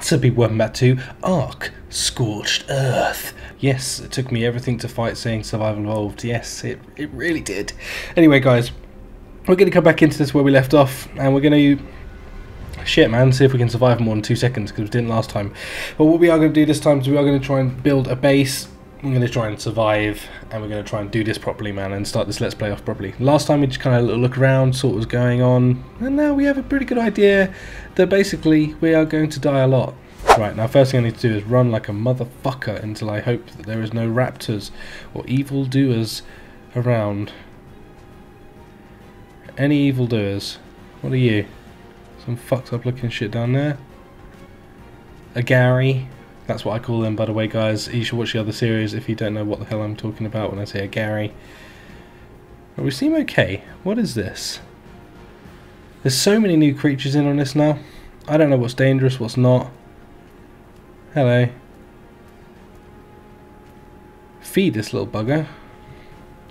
that's a big one back to Ark Scorched Earth. Yes, it took me everything to fight saying Survival Evolved. Yes, it really did. Anyway, guys, we're going to come back into this where we left off, and we're going to... Shit, man, see if we can survive more than 2 seconds, because we didn't last time. But what we are going to do this time is we are going to try and build a base. I'm going to try and survive, and we're going to try and do this properly, man, and start this Let's Play off properly. Last time we just kind of look around, saw what was going on, and now we have a pretty good idea that basically we are going to die a lot. Right, now first thing I need to do is run like a motherfucker until I hope that there is no raptors or evildoers around. Any evildoers? What are you? Some fucked up looking shit down there. A Gary. That's what I call them, by the way, guys. You should watch the other series if you don't know what the hell I'm talking about when I say a Gary. But we seem okay. What is this? There's so many new creatures in on this now. I don't know what's dangerous, what's not. Hello. Feed this little bugger.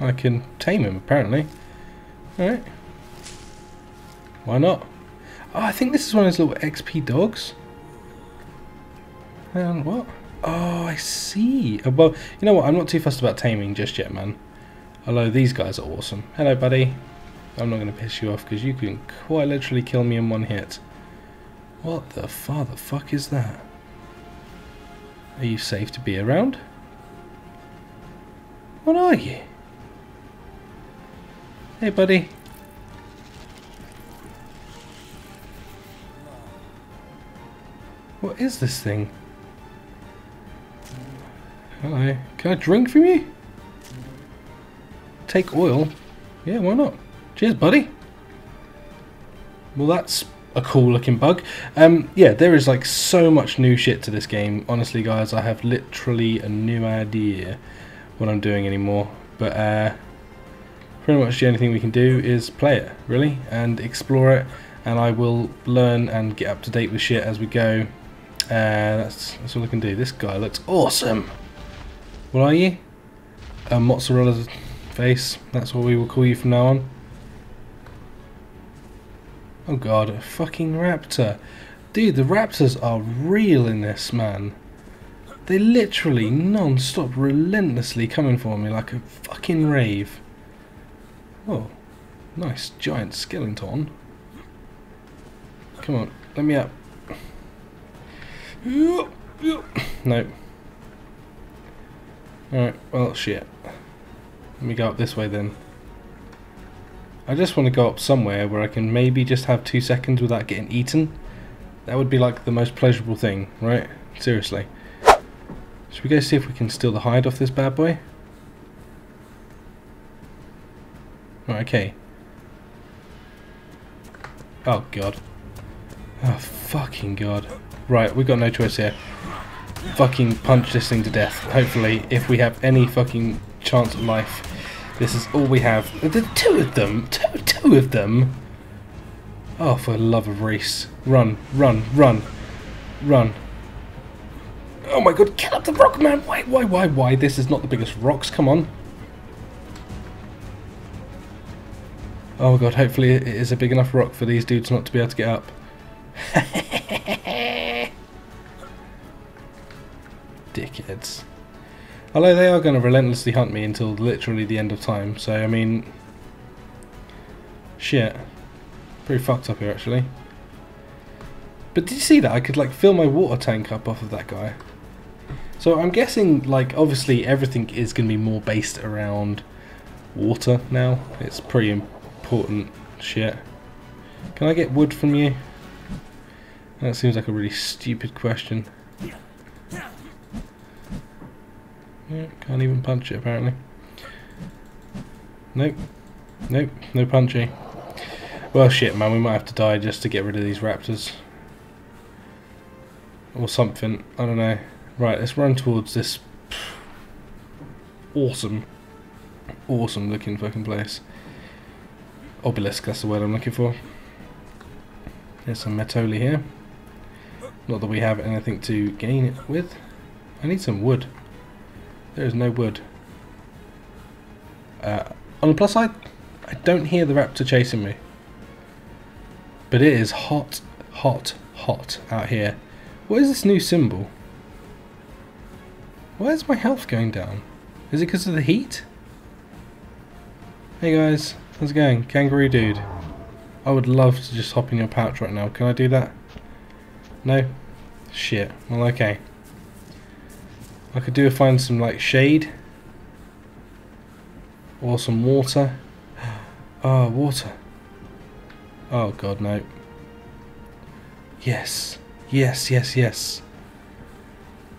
I can tame him, apparently. Alright. Why not? Oh, I think this is one of those little XP dogs. And what? Oh, I see. Well, you know what? I'm not too fussed about taming just yet, man. Although these guys are awesome. Hello, buddy. I'm not going to piss you off because you can quite literally kill me in one hit. What the father fuck is that? Are you safe to be around? What are you? Hey, buddy. What is this thing? Hello. Can I drink from you? Take oil? Yeah, why not? Cheers, buddy. Well, that's a cool looking bug. Yeah, there is like so much new shit to this game. Honestly, guys, I have literally no idea what I'm doing anymore. But pretty much the only thing we can do is play it, really, and explore it. And I will learn and get up to date with shit as we go. That's all I can do. This guy looks awesome. What are you? A mozzarella face. That's what we will call you from now on. Oh god, a fucking raptor. Dude, the raptors are real in this, man. They literally non-stop, relentlessly coming for me like a fucking rave. Oh, nice giant skeleton. Come on, let me up. No. Alright, well, shit. Let me go up this way then. I just want to go up somewhere where I can maybe just have 2 seconds without getting eaten. That would be like the most pleasurable thing, right? Seriously. Should we go see if we can steal the hide off this bad boy? Right, okay. Oh god. Oh fucking god. Right, we've got no choice here. Fucking punch this thing to death. Hopefully, if we have any fucking chance of life. This is all we have. The two of them! Two of them! Oh, for the love of Rhys. Run, run, run, run. Oh my god, get up the rock, man! Why? This is not the biggest rocks, come on. Oh my god, hopefully it is a big enough rock for these dudes not to be able to get up. Dickheads. Although they are going to relentlessly hunt me until literally the end of time, so I mean... Shit. Pretty fucked up here, actually. But did you see that? I could, like, fill my water tank up off of that guy. So I'm guessing, like, obviously everything is going to be more based around water now. It's pretty important shit. Can I get wood from you? That seems like a really stupid question. Yeah, can't even punch it apparently. Nope. Nope, no punchy. Well shit man, we might have to die just to get rid of these raptors. Or something, I don't know. Right, let's run towards this awesome looking fucking place. Obelisk, that's the word I'm looking for. There's some metoli here. Not that we have anything to gain it with. I need some wood. There is no wood. On the plus side, I don't hear the raptor chasing me. But it is hot out here. What is this new symbol? Why is my health going down? Is it because of the heat? Hey guys, how's it going? Kangaroo dude. I would love to just hop in your pouch right now. Can I do that? No? Shit. Well, okay. I could do find some like shade. Or some water. Oh, water. Oh god, no. Yes. Yes, yes, yes.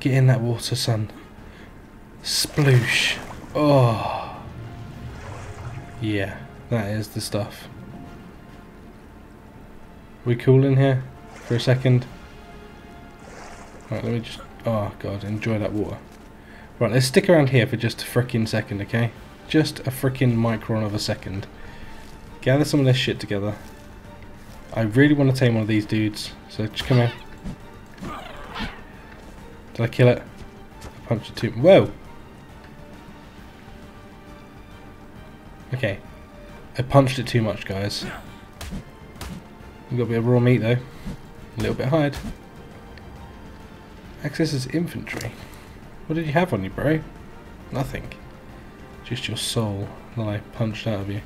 Get in that water, son. Sploosh. Oh. Yeah, that is the stuff. We cool in here for a second. Right, let me just... Oh, God, enjoy that water. Right, let's stick around here for just a frickin' second, okay? Just a frickin' micron of a second. Gather some of this shit together. I really want to tame one of these dudes, so just come here. Did I kill it? I punched it too. Whoa! Okay. I punched it too much, guys. We've got a bit of raw meat, though. A little bit hide. Access is infantry. What did you have on you, bro? Nothing. Just your soul that I punched out of you.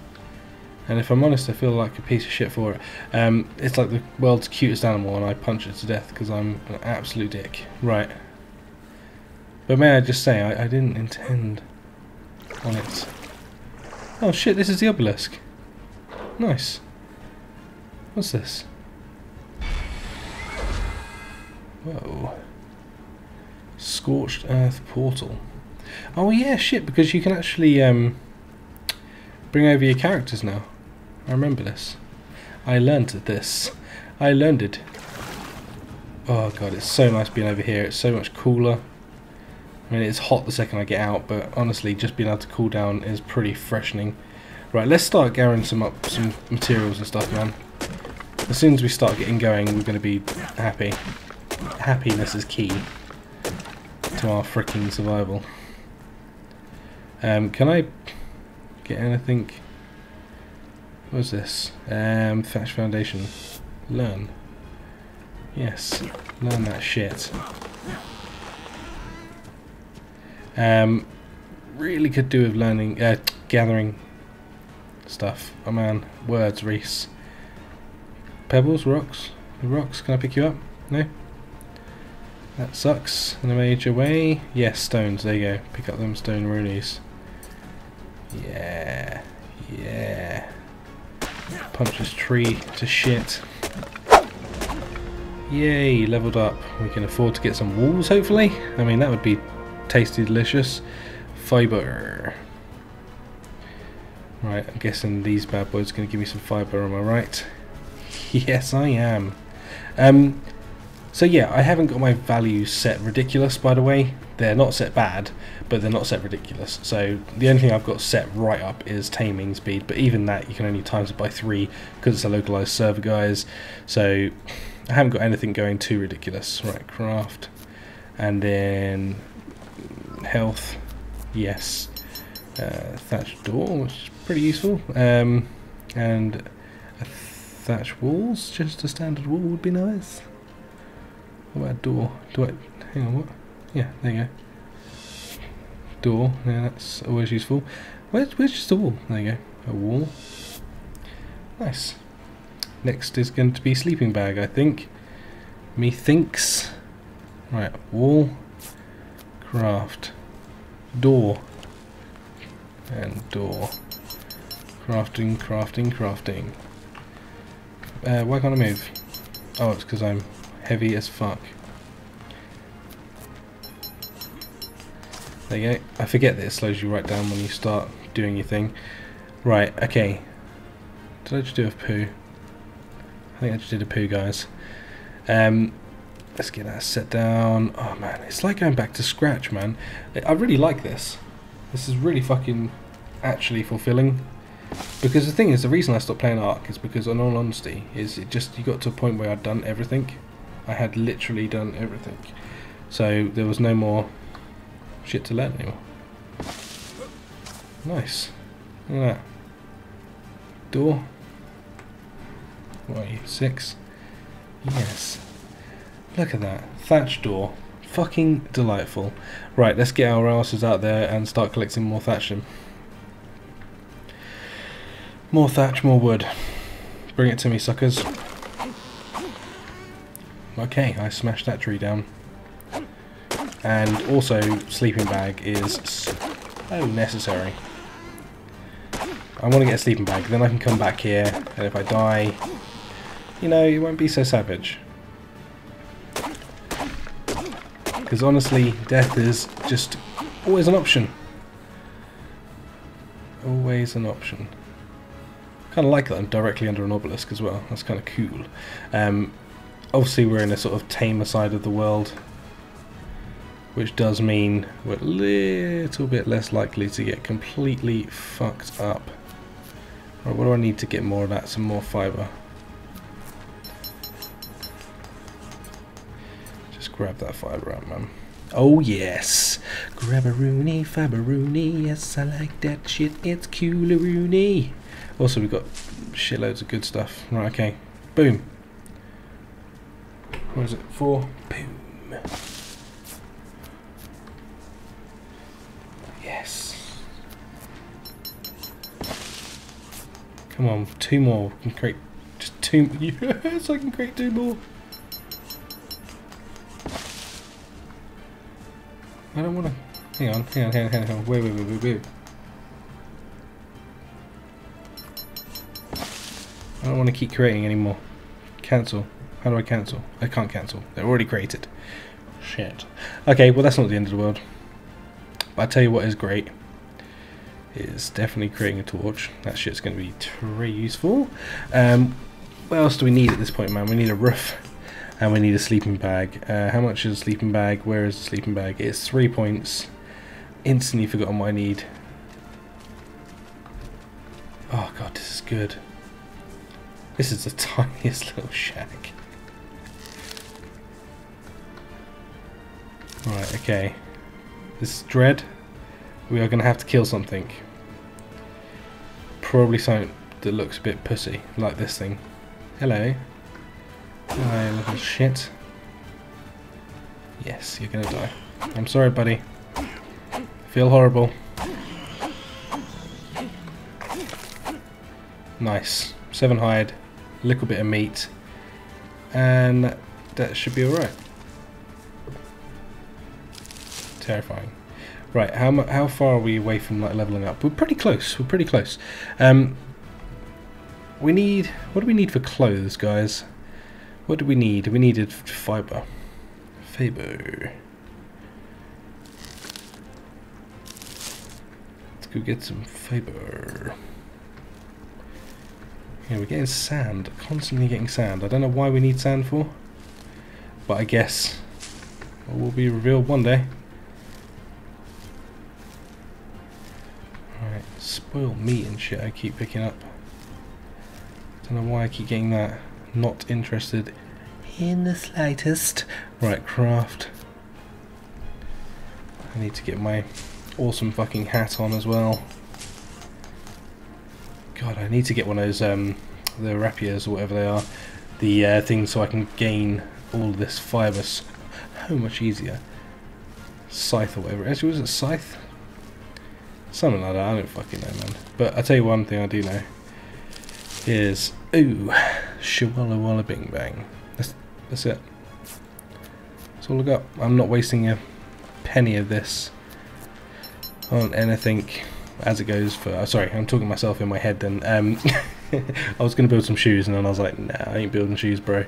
And if I'm honest, I feel like a piece of shit for it. It's like the world's cutest animal and I punch it to death because I'm an absolute dick. Right. But may I just say, I didn't intend on it. Oh shit, this is the obelisk. Nice. What's this? Whoa. Scorched Earth portal. Oh yeah, shit, because you can actually bring over your characters now. I remember this. I learned this. I learned it. Oh god, it's so nice being over here. It's so much cooler. I mean, it's hot the second I get out, but honestly, just being able to cool down is pretty freshening. Right, let's start gathering some materials and stuff, man. As soon as we start getting going, we're going to be happy. Happiness is key to our freaking survival. Can I get anything? What is this? Thatch foundation. Learn. Yes, learn that shit. Really could do with learning, gathering stuff. Oh man, words, Rhys. Pebbles, rocks, rocks. Can I pick you up? No. That sucks in a major way. Yes, stones. There you go. Pick up them stone runies. Yeah, yeah. Punch this tree to shit. Yay, leveled up. We can afford to get some walls. Hopefully. I mean, that would be tasty, delicious. Fiber. Right, I'm guessing these bad boys are going to give me some fiber, am I right? Yes, I am. So yeah, I haven't got my values set ridiculous, by the way. They're not set bad, but they're not set ridiculous. So the only thing I've got set right up is taming speed, but even that you can only times it by 3 because it's a localized server, guys. So I haven't got anything going too ridiculous. Right, craft. And then health. Yes. Thatched door, which is pretty useful. And thatch walls, just a standard wall would be nice. What about a door? Do I... hang on, what? Yeah, there you go. Door, yeah, that's always useful. Where's just a wall? There you go, a wall. Nice. Next is going to be sleeping bag, I think. Methinks. Right, wall. Craft. Door. And door. Crafting, crafting, crafting. Why can't I move? Oh, it's because I'm heavy as fuck. There you go. I forget that it slows you right down when you start doing your thing. Right, okay. Did I just do a poo? I think I just did a poo, guys. Let's get that set down. Oh man, it's like going back to scratch, man. I really like this. This is really fucking actually fulfilling. Because the thing is, the reason I stopped playing Ark is because, in all honesty, is it just you got to a point where I'd done everything. I had literally done everything, so there was no more shit to learn anymore. Nice. Look at that. Door. What are you, 6? Yes. Look at that. Thatch door. Fucking delightful. Right, let's get our asses out there and start collecting more thatch in. More thatch, more wood. Bring it to me, suckers. Okay, I smashed that tree down. And also, sleeping bag is so necessary. I want to get a sleeping bag, then I can come back here, and if I die, you know, you won't be so savage. Because honestly, death is just always an option. Always an option. Kind of like that I'm directly under an obelisk as well, that's kind of cool. Obviously we're in a sort of tamer side of the world, which does mean we're a little bit less likely to get completely fucked up. Right, what do I need to get more of that? Some more fibre. Just grab that fibre out, man. Oh yes! Grab-a-rooney, fibre-rooney, yes I like that shit, it's cool-a-rooney. Also we've got shitloads of good stuff. Right, okay. Boom! What is it? 4? Boom! Yes! Come on, 2 more. I can create just 2. Yes, I can create 2 more! I don't wanna... Hang on. Wait. I don't want to keep creating anymore. Cancel. How do I cancel? I can't cancel. They're already created. Shit. Okay, well that's not the end of the world. But I tell you what is great. Is definitely creating a torch. That shit's going to be very useful. What else do we need at this point, man? We need a roof. And we need a sleeping bag. How much is a sleeping bag? Where is the sleeping bag? It's 3 points. Instantly forgotten what I need. Oh god, this is good. This is the tiniest little shack. Right, okay. This is dread. We are going to have to kill something. Probably something that looks a bit pussy, like this thing. Hello. Hi, little shit. Yes, you're going to die. I'm sorry, buddy. I feel horrible. Nice. 7 hide. Little bit of meat, and that should be alright. Terrifying. Right, how far are we away from like leveling up? We're pretty close. We need, what do we need for clothes, guys? What do we need? We needed fibre. Let's go get some fibre. Yeah, we're getting sand, constantly getting sand. I don't know why we need sand for, but I guess it will be revealed one day. Alright, spoiled meat and shit I keep picking up. Don't know why I keep getting that. Not interested in the slightest. Right, craft. I need to get my awesome fucking hat on as well. God, I need to get one of those, the rapiers or whatever they are, the things so I can gain all of this fibre so much easier. Scythe or whatever. Actually, was it scythe? Something like that, I don't fucking know, man. But I'll tell you one thing I do know is, ooh, shawalla walla bing bang. That's it. That's all I got. I'm not wasting a penny of this on anything. As it goes for, sorry, I'm talking myself in my head then. I was going to build some shoes and then I was like, nah, I ain't building shoes, bro.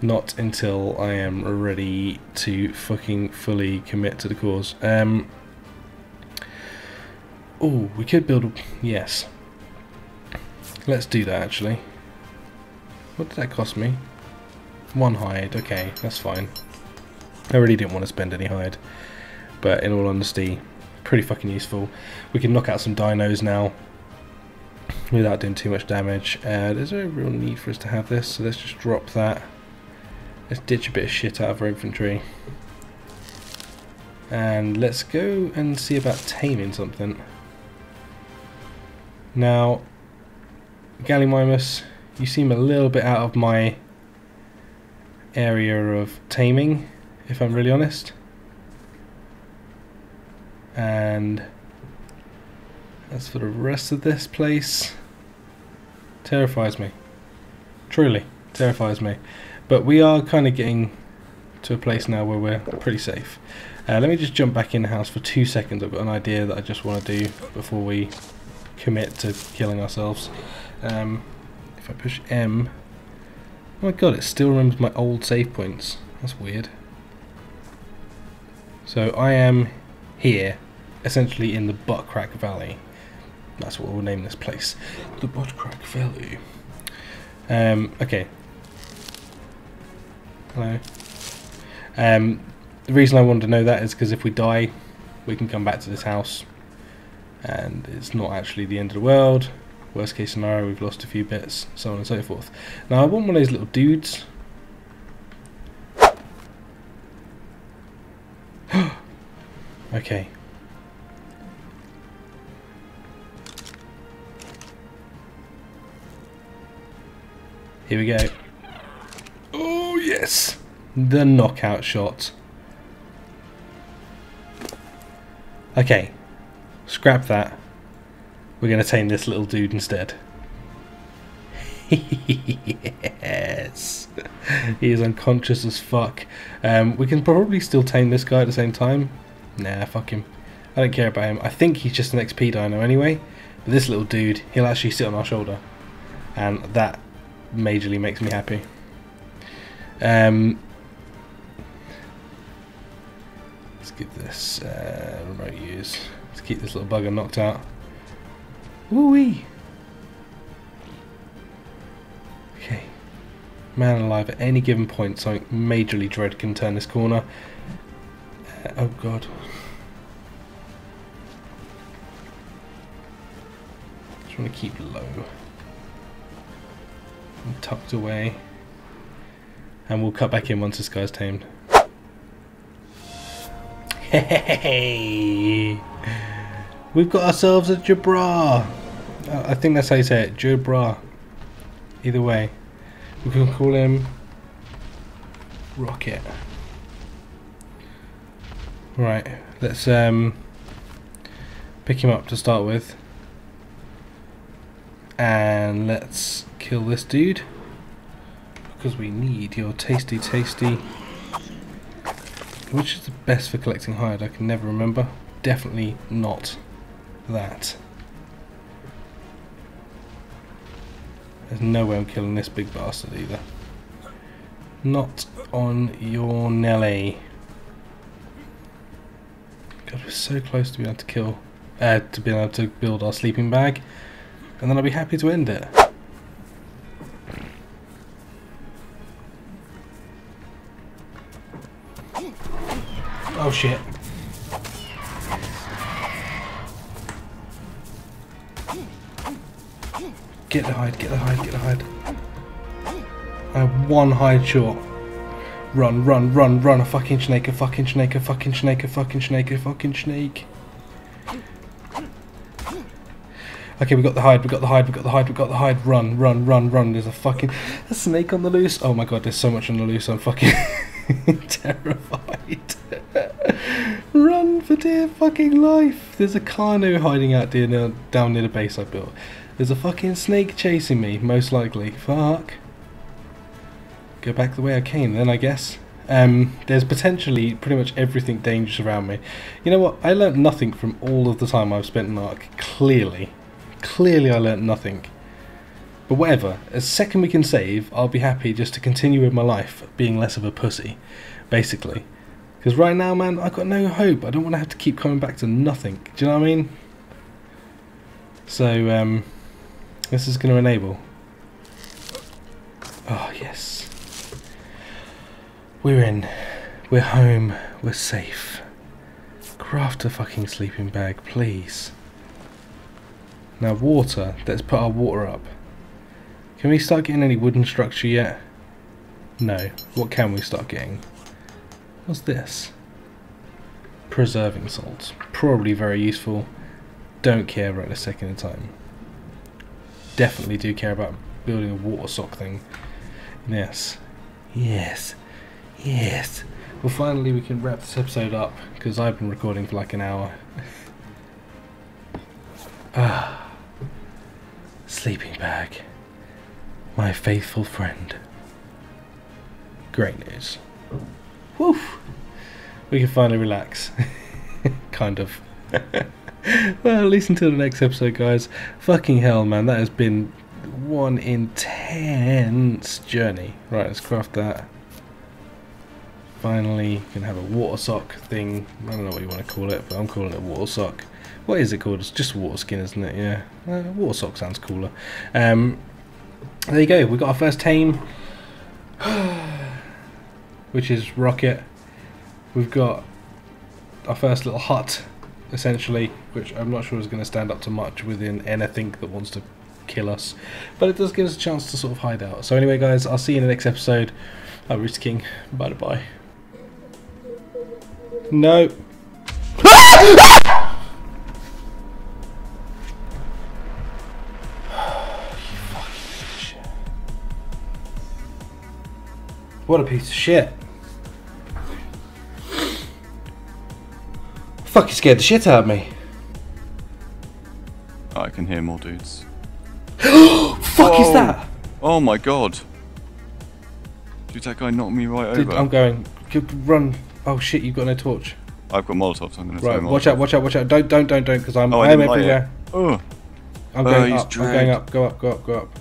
Not until I am ready to fucking fully commit to the cause. Oh, we could build, yes. Let's do that actually. What did that cost me? 1 hide, okay, that's fine. I really didn't want to spend any hide, but in all honesty, pretty fucking useful. We can knock out some dinos now without doing too much damage. There's no real need for us to have this, so let's just drop that. Let's ditch a bit of shit out of our infantry. And let's go and see about taming something. Now, Gallimimus, you seem a little bit out of my area of taming, if I'm really honest. And as for the rest of this place, terrifies me. Truly terrifies me. But we are kind of getting to a place now where we're pretty safe. Let me just jump back in the house for 2 seconds. I've got an idea that I just want to do before we commit to killing ourselves. If I push M, oh my god, it still remembers my old save points. That's weird. So I am here, essentially in the Buttcrack Valley. That's what we'll name this place, the Buttcrack Valley. Okay. Hello. The reason I wanted to know that is because if we die, we can come back to this house, and it's not actually the end of the world. Worst case scenario, we've lost a few bits, so on and so forth. Now I want one of those little dudes. Okay. Here we go. Oh yes! The knockout shot. Okay. Scrap that. We're going to tame this little dude instead. Yes! He is unconscious as fuck. We can probably still tame this guy at the same time. Nah, fuck him. I don't care about him. I think he's just an XP dino anyway. But this little dude, he'll actually sit on our shoulder. And that majorly makes me happy. Let's give this remote use. Let's keep this little bugger knocked out. Woo-wee! Okay. Man alive, at any given point, something majorly dread can turn this corner. Oh god. Just want to keep low. And tucked away. And we'll cut back in once this guy's tamed. Hey! We've got ourselves a Jerboa! I think that's how you say it, Jerboa. Either way, we can call him Rocket. Right, let's pick him up to start with, and let's kill this dude because we need your tasty. Which is the best for collecting hide? I can never remember. Definitely not that. There's no way I'm killing this big bastard either. Not on your Nelly. God, we're so close to being able to kill, to being able to build our sleeping bag, and then I'll be happy to end it. Oh shit. Get the hide, get the hide, get the hide. I have one hide short. Run, run, run, run, a fucking snake, a fucking snake, a fucking snake, a fucking snake, a fucking snake. Okay, we got the hide, we got the hide, we got the hide, we got the hide. Run, run, run, run. There's a snake on the loose. Oh my god, there's so much on the loose, I'm fucking terrified. Run for dear fucking life. There's a Carno hiding out down near the base I built. There's a fucking snake chasing me, most likely. Fuck. Go back the way I came then, I guess. There's potentially pretty much everything dangerous around me. You know what? I learnt nothing from all of the time I've spent in Ark. Clearly. Clearly I learnt nothing. But whatever. As second we can save, I'll be happy just to continue with my life, being less of a pussy, basically. Because right now, man, I've got no hope. I don't want to have to keep coming back to nothing. Do you know what I mean? So, this is going to enable. Oh, yes. We're in. We're home. We're safe. Craft a fucking sleeping bag, please. Now water. Let's put our water up. Can we start getting any wooden structure yet? No. What can we start getting? What's this? Preserving salt. Probably very useful. Don't care about this second time. Definitely do care about building a water sock thing. Yes. Yes. Yes. Well, finally we can wrap this episode up, because I've been recording for like an hour. Ah. Sleeping bag. My faithful friend. Great news. Woof! We can finally relax. Kind of. Well, at least until the next episode, guys. Fucking hell, man. That has been one intense journey. Right, let's craft that. Finally, you can have a water sock thing. I don't know what you want to call it, but I'm calling it water sock. What is it called? It's just water skin, isn't it? Yeah. Water sock sounds cooler. There you go. We got our first tame, which is Rocket. We've got our first little hut, essentially, which I'm not sure is going to stand up to much within anything that wants to kill us, but it does give us a chance to sort of hide out. So anyway, guys, I'll see you in the next episode. I'm Rhys Da King. Bye-bye. No. What a piece of shit. Fucking scared the shit out of me. I can hear more dudes. Fuck Whoa. Is that? Oh my god. Dude, that guy knocked me right Dude, over. I'm going. Run. Oh shit, you've got no torch. I've got molotovs, I'm gonna throw them. Right, watch out, watch out, watch out. Don't, because I'm everywhere. Oh, I'm going up, I'm going up. Go up, go up, go up.